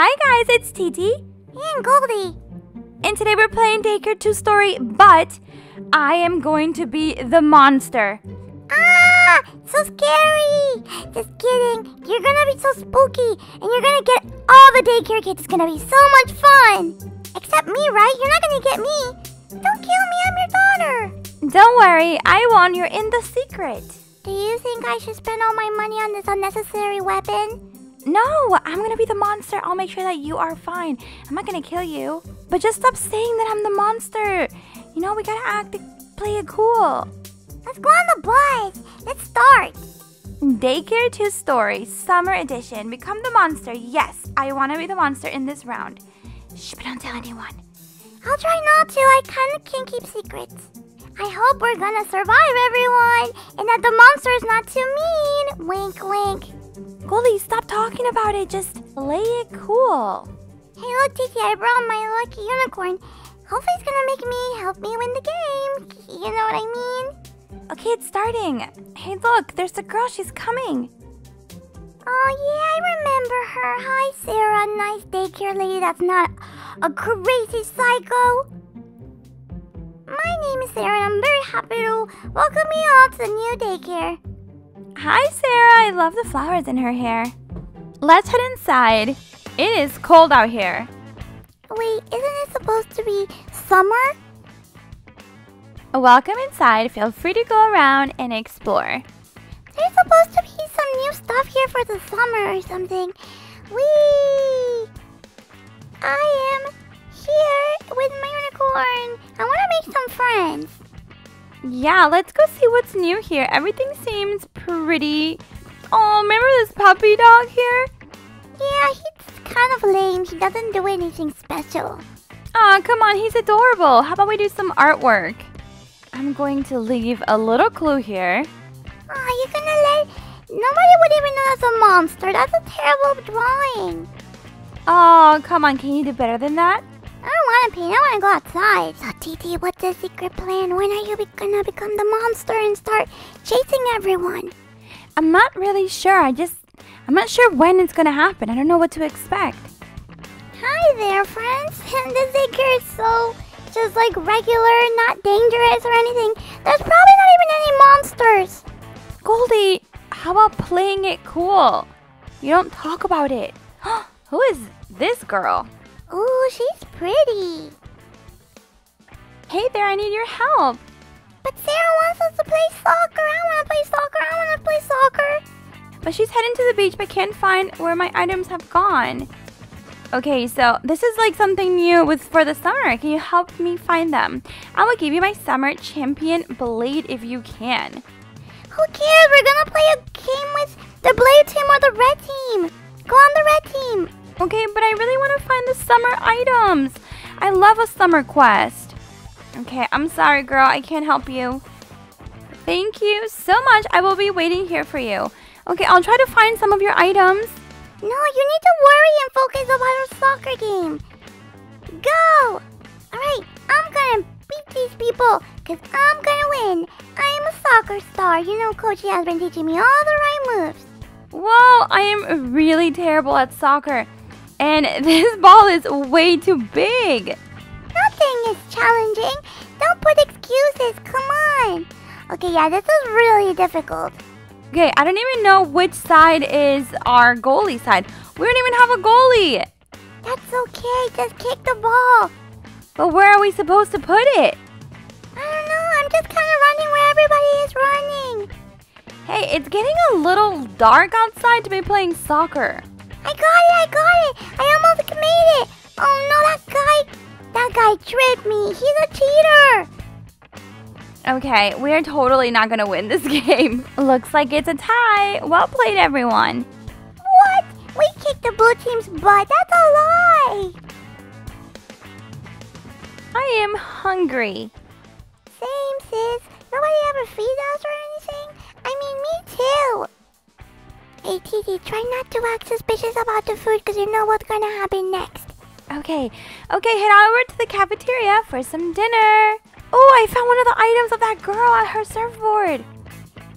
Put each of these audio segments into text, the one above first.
Hi guys, it's Titi and Goldie, and today we're playing Daycare 2 story, but I am going to be the monster. Ah, so scary! Just kidding, you're gonna be so spooky, and you're gonna get all the daycare kids. It's gonna be so much fun! Except me, right? You're not gonna get me. Don't kill me, I'm your daughter. Don't worry, I won't, you're in the secret. Do you think I should spend all my money on this unnecessary weapon? No, I'm gonna be the monster. I'll make sure that you are fine. I'm not gonna kill you. But just stop saying that I'm the monster. You know, we gotta play it cool. Let's go on the bus. Let's start. Daycare 2 story, summer edition. Become the monster. Yes, I wanna be the monster in this round. Shh, but don't tell anyone. I'll try not to. I kinda can't keep secrets. I hope we're gonna survive, everyone. And that the monster is not too mean. Wink, wink. Goldie, stop talking about it. Just play it cool. Hey, look, Titi, I brought my lucky unicorn. Hopefully it's gonna help me win the game. You know what I mean? Okay, it's starting. Hey, look, there's the girl. She's coming. Oh, yeah, I remember her. Hi, Sarah. Nice daycare lady that's not a crazy psycho. My name is Sarah, and I'm very happy to welcome you all to the new daycare. Hi, Sarah. I love the flowers in her hair. Let's head inside. It is cold out here. Wait, isn't it supposed to be summer? Welcome inside. Feel free to go around and explore. There's supposed to be some new stuff here for the summer or something. Whee! I am here with my unicorn. I want to make some friends. Yeah, let's go see what's new here. Everything seems pretty. Oh, remember this puppy dog here? Yeah, he's kind of lame. He doesn't do anything special. Aw, come on. He's adorable. How about we do some artwork? I'm going to leave a little clue here. Aw, you're gonna Nobody would even know that's a monster. That's a terrible drawing. Oh, come on. Can you do better than that? I don't want to paint. I want to go outside. So, Titi, what's the secret plan? When are you gonna become the monster and start chasing everyone? I'm not really sure. I'm not sure when it's gonna happen. I don't know what to expect. Hi there, friends. This daycare is so just like regular, not dangerous or anything. There's probably not even any monsters. Goldie, how about playing it cool? You don't talk about it. Who is this girl? Ooh, she's pretty. Hey there, I need your help. But Sarah wants us to play soccer. I want to play soccer. I want to play soccer. But she's heading to the beach, but can't find where my items have gone. Okay, so this is like something new for the summer. Can you help me find them? I will give you my summer champion blade if you can. Who cares? We're going to play a game with the blade team or the red team. Go on the red team. Okay, but I really want to find the summer items. I love a summer quest. Okay, I'm sorry, girl. I can't help you. Thank you so much. I will be waiting here for you. Okay, I'll try to find some of your items. No, you need to worry and focus on our soccer game. Go! Alright, I'm gonna beat these people because I'm gonna win. I am a soccer star. You know, Coach has been teaching me all the right moves. Whoa, I am really terrible at soccer. And this ball is way too big. Nothing is challenging. Don't put excuses. Come on. Okay, yeah, this is really difficult. Okay, I don't even know which side is our goalie side. We don't even have a goalie. That's okay. Just kick the ball. But where are we supposed to put it? I don't know. I'm just kind of running where everybody is running. Hey, it's getting a little dark outside to be playing soccer. I got it, I got it! I almost made it! Oh no, that guy tripped me! He's a cheater! Okay, we're totally not gonna win this game. Looks like it's a tie. Well played, everyone. What? We kicked the blue team's butt, that's a lie! I am hungry. Same, sis. Nobody ever feeds us or anything? I mean, me too! Hey, Titi, try not to act suspicious about the food because you know what's going to happen next. Okay, head over to the cafeteria for some dinner. Oh, I found one of the items of that girl on her surfboard.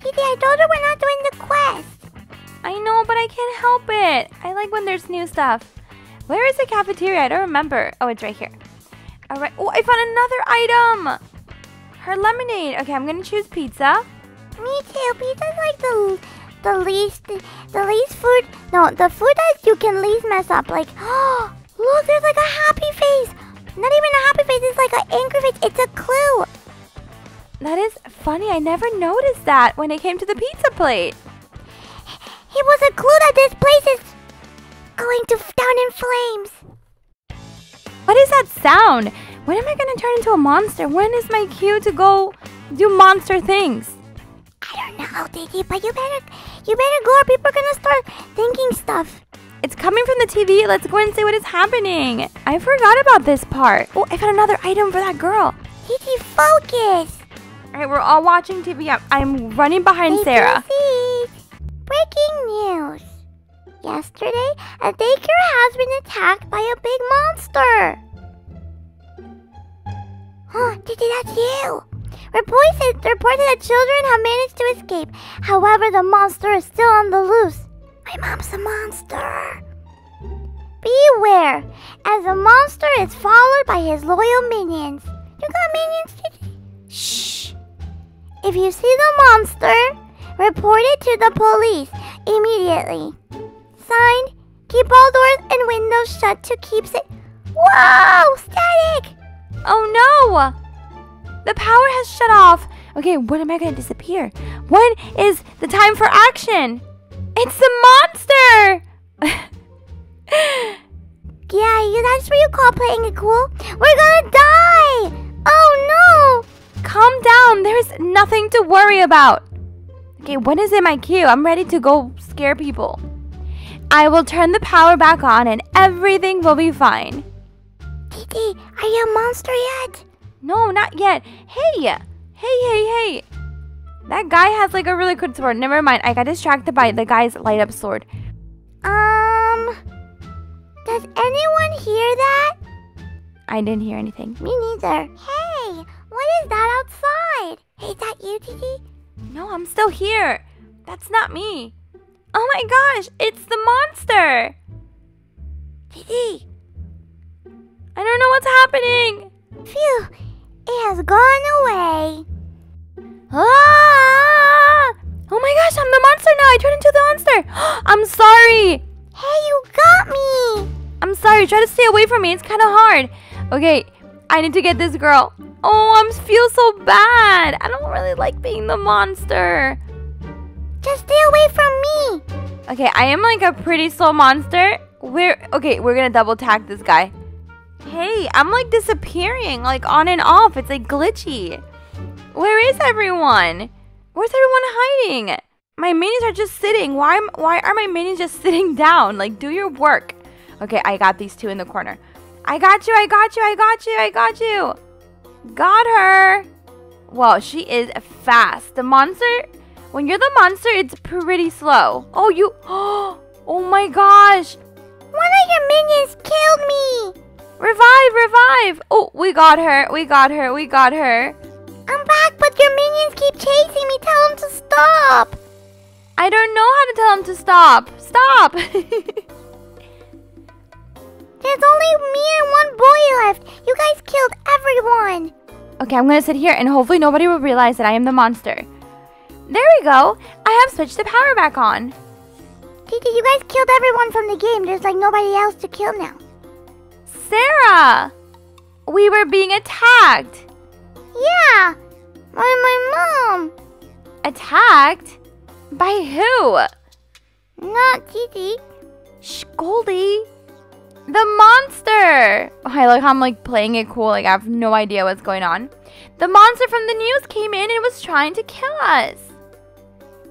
Titi, I told her we're not doing the quest. I know, but I can't help it. I like when there's new stuff. Where is the cafeteria? I don't remember. Oh, it's right here. All right. Oh, I found another item. Her lemonade. Okay, I'm gonna choose pizza. Me too. Pizza's like the least food. No, the food that you can least mess up. Like, oh, look, there's like a happy face. Not even a happy face. It's like an angry face. It's a clue. That is funny. I never noticed that when it came to the pizza plate. It was a clue that this place is going to down in flames. What is that sound? When am I going to turn into a monster? When is my cue to go do monster things? I don't know, Titi, but you better go or people are going to start thinking stuff. It's coming from the TV. Let's go and see what is happening. I forgot about this part. Oh, I found another item for that girl. Titi, focus. All right, we're all watching TV. I'm running behind Sarah. Breaking news. Yesterday, a daycare has been attacked by a big monster. Huh, Titi, that's you. Reports reported that children have managed to escape. However, the monster is still on the loose. My mom's a monster. Beware, as the monster is followed by his loyal minions. You got minions, Titi? Shh. If you see the monster, report it to the police immediately. Signed, keep all doors and windows shut to keep safe. Whoa, static! Oh no! The power has shut off. Okay, when am I gonna disappear? When is the time for action? It's the monster! Yeah, that's what you call playing it cool. We're gonna die! Oh no! Calm down, there's nothing to worry about. Okay, when is it my cue? I'm ready to go scare people. I will turn the power back on and everything will be fine. Titi, are you a monster yet? No, not yet. Hey. That guy has like a really good sword. Never mind, I got distracted by the guy's light up sword. Does anyone hear that? I didn't hear anything. Me neither. Hey, what is that outside? Hey, is that you, Titi? No, I'm still here. That's not me. Oh my gosh, it's the monster! Titi! I don't know what's happening! Phew! It has gone away! Ah! Oh my gosh, I'm the monster now! I turned into the monster! I'm sorry! Hey, you got me! I'm sorry, try to stay away from me, it's kind of hard. Okay, I need to get this girl. Oh, I feel so bad! I don't really like being the monster. Just stay away from me. Okay, I am like a pretty slow monster. We're gonna double tag this guy. Hey, I'm like disappearing, like on and off. It's like glitchy. Where is everyone? Where's everyone hiding? My minions are just sitting. Why are my minions just sitting down? Like, do your work. Okay, I got these two in the corner. I got you. Got her. Wow, she is fast. The monster. When you're the monster, it's pretty slow. Oh my gosh. One of your minions killed me. Revive. Oh, we got her. I'm back, but your minions keep chasing me. Tell them to stop. I don't know how to tell them to stop. Stop. There's only me and one boy left. You guys killed everyone. Okay, I'm gonna sit here and hopefully nobody will realize that I am the monster. There we go. I have switched the power back on. Titi, you guys killed everyone from the game. There's like nobody else to kill now. Sarah! We were being attacked. Yeah. By my mom. Attacked? By who? Not Titi. Shh, Goldie. The monster. Oh, I like how I'm like playing it cool. Like I have no idea what's going on. The monster from the news came in and was trying to kill us.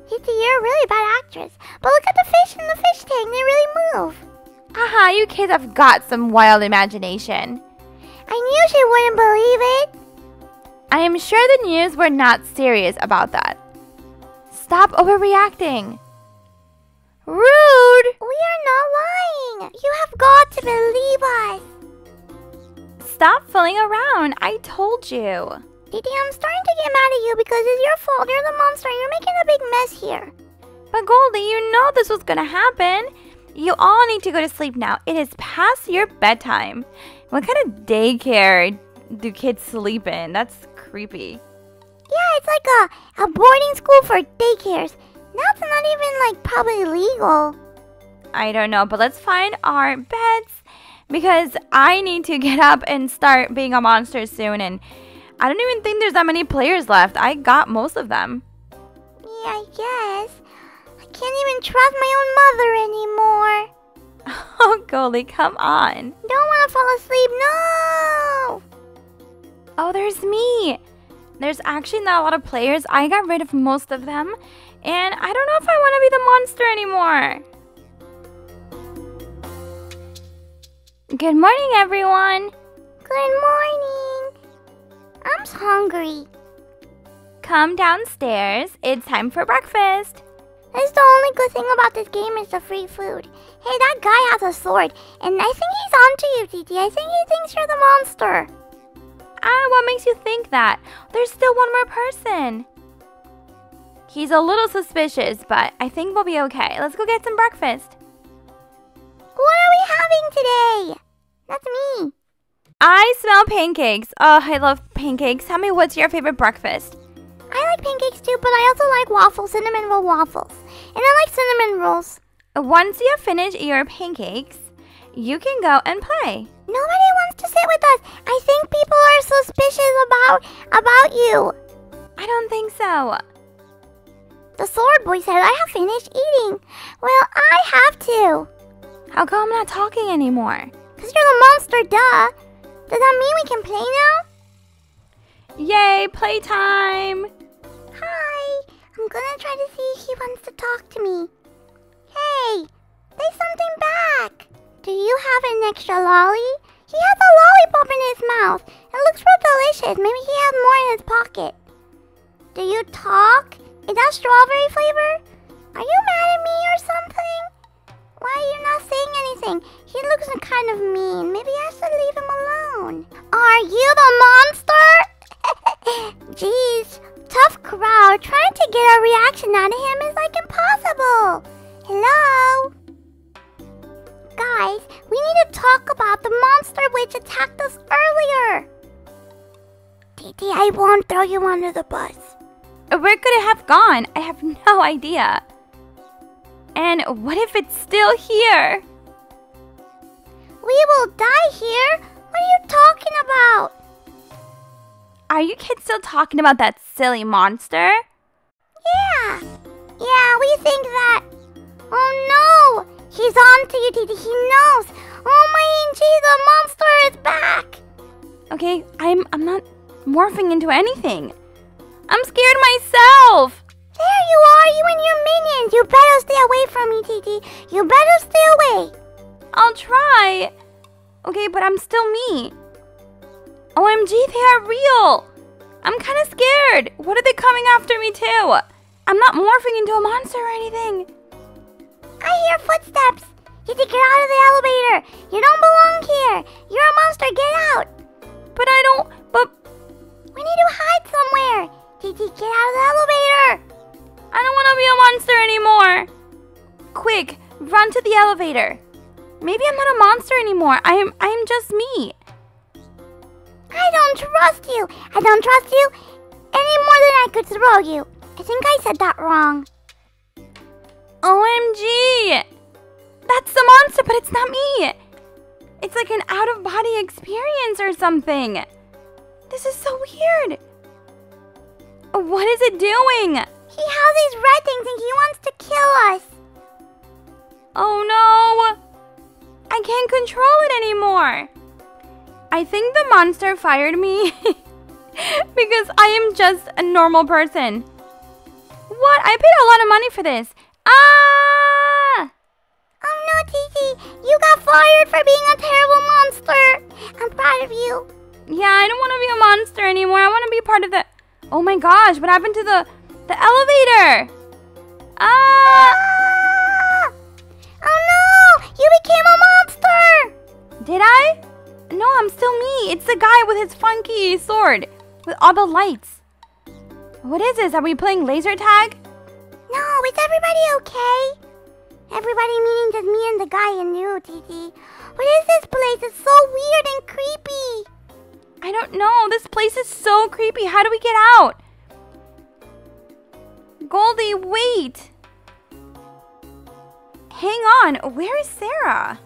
Titi, you're a really bad actress. But look at the fish in the fish tank. They really move. Haha, you kids have got some wild imagination. I knew she wouldn't believe it. I am sure the news were not serious about that. Stop overreacting. Rude! We are not lying. You have got to believe us. Stop fooling around. I told you. Titi, I'm starting to get mad at you because it's your fault. You're the monster. You're making a big mess here. But Goldie, you know this was going to happen. You all need to go to sleep now. It is past your bedtime. What kind of daycare do kids sleep in? That's creepy. Yeah, it's like a boarding school for daycares. Now it's not even like probably legal. I don't know, but let's find our beds because I need to get up and start being a monster soon. And I don't even think there's that many players left. I got most of them. Yeah, I guess. I can't even trust my own mother anymore. Oh, Goldie, come on. Don't want to fall asleep. No! Oh, there's me. There's actually not a lot of players. I got rid of most of them. And I don't know if I want to be the monster anymore. Good morning, everyone. Good morning. I'm hungry. Come downstairs. It's time for breakfast. That's the only good thing about this game is the free food. Hey, that guy has a sword, and I think he's onto you, Titi. I think he thinks you're the monster. Ah, what makes you think that? There's still one more person. He's a little suspicious, but I think we'll be okay. Let's go get some breakfast. What are we having today? That's me. I smell pancakes. Oh, I love pancakes. Tell me, what's your favorite breakfast? I like pancakes too, but I also like waffles, cinnamon roll waffles. And I like cinnamon rolls. Once you finish your pancakes, you can go and play. Nobody wants to sit with us. I think people are suspicious about you. I don't think so. The sword boy said I have finished eating. Well, I have to. How come I'm not talking anymore? Because you're the monster, duh. Does that mean we can play now? Yay, playtime! Hi, I'm gonna try to see if he wants to talk to me. Hey, say something back. Do you have an extra lolly? He has a lollipop in his mouth. It looks real delicious. Maybe he has more in his pocket. Do you talk? Is that strawberry flavor? Are you mad at me or something? Why are you not saying anything? He looks kind of mean. Maybe I should leave him alone. Are you the monster? Jeez, tough crowd. Trying to get a reaction out of him is like impossible. Hello? Guys, we need to talk about the monster which attacked us earlier. Titi, I won't throw you under the bus. Where could it have gone? I have no idea. And what if it's still here? We will die here? What are you talking about? Are you kids still talking about that silly monster? Yeah. Yeah, we think that. Oh no! He's on to you, Titi. He knows. Oh my gee, the monster is back. Okay, I'm not morphing into anything. I'm scared myself. There you are, you and your minions. You better stay away from me, Titi. You better stay away. I'll try. Okay, but I'm still me. OMG, they are real! I'm kind of scared. What are they coming after me too? I'm not morphing into a monster or anything. I hear footsteps. You need to get out of the elevator. You don't belong here. You're a monster. Get out. But I don't. But we need to hide somewhere. Titi, get out of the elevator. I don't want to be a monster anymore. Quick, run to the elevator. Maybe I'm not a monster anymore. I am just me. I don't trust you. I don't trust you any more than I could throw you. I think I said that wrong. OMG! That's the monster, but it's not me. It's like an out-of-body experience or something. This is so weird. What is it doing? He has these red things and he wants to kill us. Oh no! I can't control it anymore. I think the monster fired me because I am just a normal person. What? I paid a lot of money for this. Ah! Oh no, Titi. You got fired for being a terrible monster. I'm proud of you. Yeah, I don't want to be a monster anymore. I want to be part of the... Oh my gosh, what happened to the elevator? Ah! Oh no! You became a monster! Did I? No, I'm still me. It's the guy with his funky sword with all the lights. What is this? Are we playing laser tag? No, is everybody okay? Everybody meeting just me and the guy and you, Titi. What is this place? It's so weird and creepy. I don't know. This place is so creepy. How do we get out? Goldie, wait. Hang on. Where is Sarah?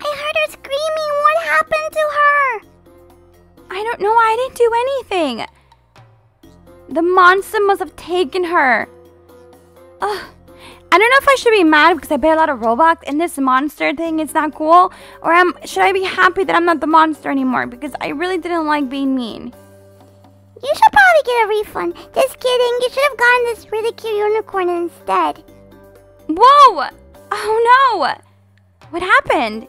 I heard her screaming. What happened to her? I don't know. I didn't do anything. The monster must have taken her. Ugh. I don't know if I should be mad because I pay a lot of Robux and this monster thing is not cool. Or should I be happy that I'm not the monster anymore because I really didn't like being mean. You should probably get a refund. Just kidding. You should have gotten this really cute unicorn instead. Whoa! Oh no! What happened?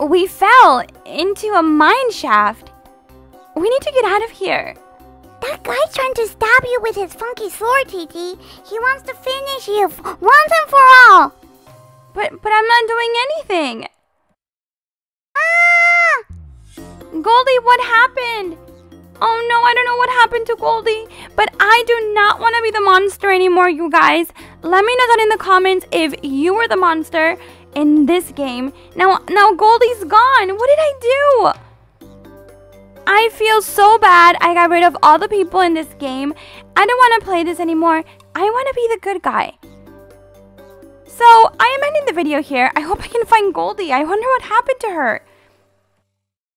We fell into a mine shaft. We need to get out of here. That guy's trying to stab you with his funky sword, Titi. He wants to finish you once and for all. But I'm not doing anything. Ah! Goldie, what happened? Oh no, I don't know what happened to Goldie. But I do not want to be the monster anymore, you guys. Let me know down in the comments if you were the monster in this game. Now Goldie's gone. What did I do? I feel so bad. I got rid of all the people in this game. I don't want to play this anymore. I want to be the good guy. So I am ending the video here. I hope I can find Goldie. I wonder what happened to her.